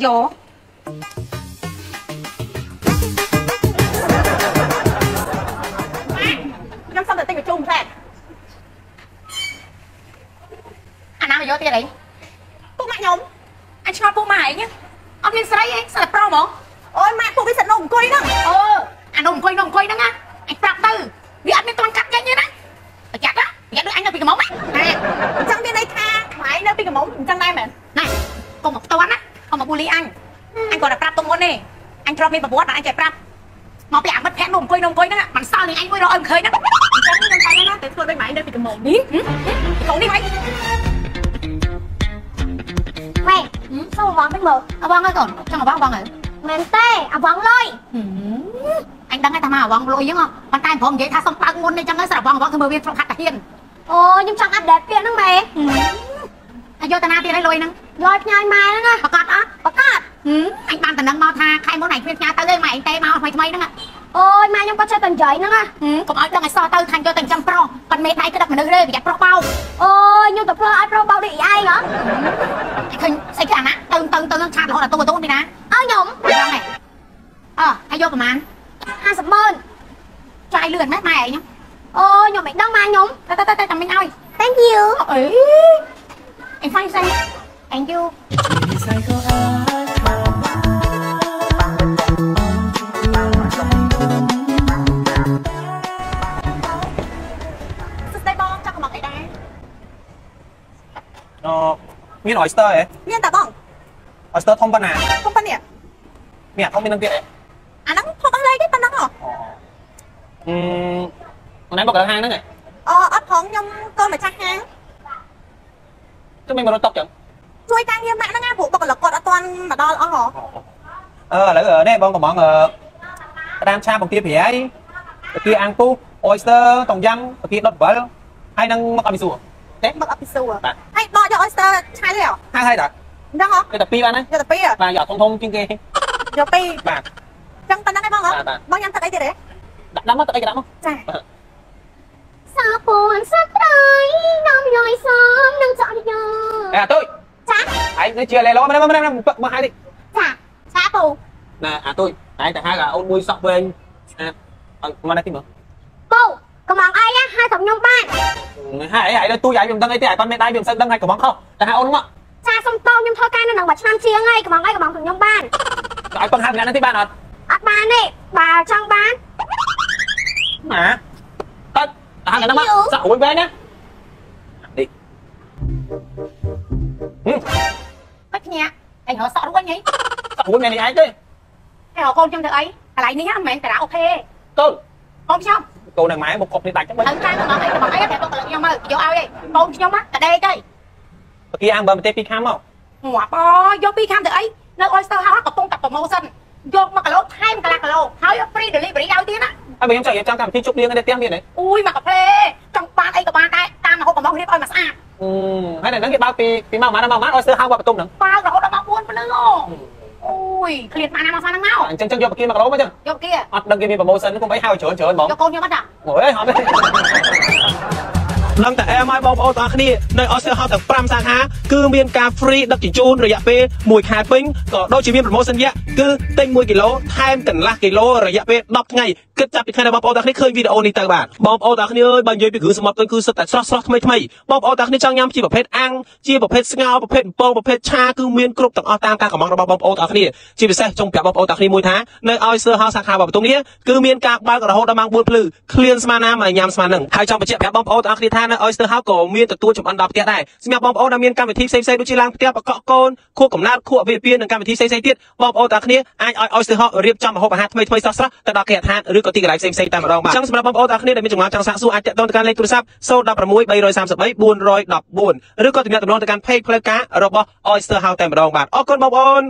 โยน้ำส้มเด็ดติ่งไปจุ่มแท้อันน้ำมาโยตีอะไรปุ๊กมาโยมอันชอบปุ๊กมาอย่างเงี้ยเอาเป็นสไลด์เองสไลด์เปล่าหมอโอ้ยมาปุ๊กไปสั่นนมกล้วยนั่งเอออันนมกล้วยนมกล้วยนั่งอ่ะไอ้ปรับตื่นเดี๋ยวอันเป็นตอนกัดแกเนี่ยนะจัดนะอย่าด้วยอันเดินไปกับหมอไหมจังเป็นไรค่ะหมายเดินไปกับหมอจังได้เหมือนไหนกลมตัวนะเอามาบุรีอันอันก่อนจะปรับตรงนู้นนี่อันชอบมีประวัตินะอันจะปรับหมอไปอ่านมันแพ้นมกล้วยนมกล้วยนั่นอ่ะมันเศร้าเลยอันกล้วยเราเอิมเคยนะจังเป็นใครนะแต่ตัวไปหมายเดินไปกับหมอนี่หลงนี่ไหมแม่เข้าวางเป็นหมอเอาวางไว้ก่อนจังเอาวางวางเลยแมนเต้เอาวางเลยอันดังไงทำไมวางลอยยังอ่ะมันตายผมยิ่งถ้าส่งปากงอนในจังเลยสำหรับวางวางคือมือวิ่งตรงขัดตะเคียนโอ้ยยังจังอัดเด็ดเปียนั่งไหมอายุตนาเปียได้ลอยนั่งลอยยายไม้นั่งอ่ะประกาศอ่ะประกาศไอ้บ้านแต่นั่งเมาทาใครเมื่อไหร่เพื่อนยาตาเลยใหม่ไอ้เต้เมาทำไมทำไมนั่งอ่ะโอ้ยมายังก็ใช้ตันใจนั่งอ่ะผมเอาจังไอ้ซอเตอร์ทันโยตันจำโปรปันเมย์ไทยก็ดักมันนึกเลยอยากโปรเบาโอ้ยยังแต่โปรไอ้โปรเบาดิไอ้เหรอคือใส่กระนั้นตึงชาติเราแต่ตัวไม่นะเอ้ยหนุ่มยังไงอายุประมาณ50,000ใจเลือดแม่ใหม่ยังโอ้ยหนุ่มไม่ต้องมาหนุ่มแต่จำไม่เอา thank you เอ้ยไอ้ไฟใส่ thank youมีออสเตอร์เหรอมีแต่บ้องออสเตอร์ทอมปนาทอมปนเนี่ยเนี่ยทอมมีนังเปียอันนั้นทอมอะไรได้ปนังหรออันนั้นบอกกับห้างนั่นไงอ๋ออัดของยมก็มาชักห้างจะไม่มาโดนตกจังช่วยจ้างเยี่ยมมากนั่งไงบุกบอกกับหลักกอดอัดตอนมาดอลอ๋อหรอแล้วเนี่ยบ้องกับบ้องกระดามชาบางทีเผียเกียร์อังปูออสเตอร์ต่องยังเกียร์รถเบลให้นั่งมากับมิสูเด็กบอกอภิสูรให้บอกยออสเตอร์ใช่เลยเหรอใช่ใช่จ้ะจังเหรอเดี๋ยวปีบ้านนะเดี๋ยวปีอ่ะมาหยอดทงจริงเกย์เดี๋ยวปีบ้าจังตอนนั้นได้บ้างเหรอบ้างยังตะไคร้เดี๋ยวดั้มมั้งตะไคร้ดั้มมั้งใช่สาวปวนสาวไตรน้องลอยซ้อมน้องจอดยอเอ้าตุ้ยจ้ะไอ้เนี่ยเชียร์เลยแล้วไม่ได้มาให้ดิจ้ะสาวปูน่ะตุ้ยไอ้แต่ให้กับông mui sọc về mà đây tí nữaปูก็มองไอ้เนี่ยให้สองยมบ้านให้ไอ้เลยตู้ใหญ่ยมตั้งไอ้ที่ไอ้ตอนไม่ได้ยมตั้งไอ้ก็มองเข้าแต่ให้เอานุ่มอ่ะจ้าสมโตยมทอการนั่นหนังบัดชามเชียงไงก็มองไอ้ก็มองถึงยมบ้านไอ้ปังหางานนั่นที่บ้านอ่ะบ้านนี่บ้านช่างบ้านหมาก็หางานนั่นมาสาวเว้ยเนี่ยดิไม่เพี้ยไอ้หัวสาวรู้ว่าไงสาวเว้ยเนี่ยไอ้ด้วยไอ้หัวโกงจังเธอไอ้อะไรนี่ฮะแม่แต่ละโอเคกูโกงช่องcô này mãi một cục điện tạc chắc mình thằng trai con nói này con ấy để con còn nhau mơ vô ao đây con nhau mắt ở đây đây kia ăn bơm tép pi kham không ngọt bo vô pi kham từ ấy nơi oyster house cặp tung cặp màu xanh vô mà cả lô hai mà cả lạc cả lô hái free delivery ao tiếng á anh mình không chạy trong thằng thi chúc điên cái này tiếng gì này ui mà cà phê trong bàn ấy cà bàn tay ta mà hộp cà mông thì coi mà xa hay này nó cái bao pi màu má nó màu má oyster house qua cặp tung nữa bao rồi nó bao buôn mà nữa ui khuyên mà nào mà pha năng máu chân chân vô kia mà lố mới chân vô kia ọt đằng kia mi promotion nó cũng phải hao chữa mỏng cho cô như bắt à ngồi ấy họ mới นั่งแต่แอร์ไม้บอลโอตอนคดีในออสเตรเลียแต่ปรามสาขาคือเมียนกาฟรีดักจิจูนระยะเป้หมวยขายปิ้งก็โดยชีวิตโปรโมชั่นเยอะคือเต็งมวยกิโลไทม์กันละกิโลระยะเป้ดอกไงก็จับเป็นใครในบอลโอตอนคดีเคยวิดีโอในต่างบ้านบอลโอตอนคดีบางยี่ปีคือสมบัติคือสแตทสล็อตไม่บอลโอตอนคดีจังยำจีประเภทอังจีประเภทสงาวประเภทโป่งประเภทชาคือเมียนกรุ๊ปต่างออตามการของบอลโอตอนคดีจีเป็นเส้นจงเปียบอลโอตอนคดีมวยท้าในออสเตรเลียสาขาแบบตรงนี้คือเมียนกาบางกระโหดมังบุญพลือเคลียร์สมานาหมายยำสมาหนึ่งใครจำเป็นเจ็บแบบบอลโอตอนคดีในออสเตอร์เฮาส์ก็มีแต่ตัวจุ่มอันดับเตี้ยได้สมัยบอมโอดามีนการวิธีเซฟดูจีรังเตี้ยประกอบก้นคู่กับนาดคู่เวียเปียนการวิธีเซฟเตี้ยบอมโอตาคเนียไอออสเตอร์เฮาส์เรียบจำมาหกประหารทำไมทำไมซักซักแต่ดอกแก่ทานหรือกติกาไรเซฟตามรองมาจังสำหรับบอมโอตาคเนียได้มีจังหวะจังสักสู้อาจจะต้องการเล่นโทรศัพท์โซดาประมุยใบรอย30ใบบุญรอยดอกบุญหรือก็ติดเนื้อติดรองการเพลย์เพลย์การ์รบบออสเตอร์เฮาส์ตามรองมาออกก้นบอมโอน